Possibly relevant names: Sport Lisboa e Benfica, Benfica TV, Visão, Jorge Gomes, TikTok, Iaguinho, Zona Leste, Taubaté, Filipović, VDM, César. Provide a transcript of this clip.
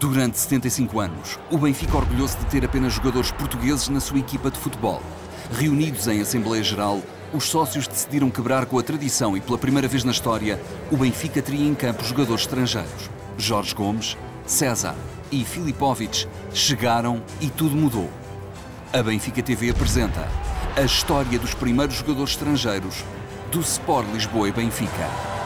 Durante 75 anos, o Benfica orgulhou-se de ter apenas jogadores portugueses na sua equipa de futebol. Reunidos em Assembleia Geral, os sócios decidiram quebrar com a tradição e, pela primeira vez na história, o Benfica teria em campo jogadores estrangeiros. Jorge Gomes, César e Filipović chegaram e tudo mudou. A Benfica TV apresenta a história dos primeiros jogadores estrangeiros do Sport Lisboa e Benfica.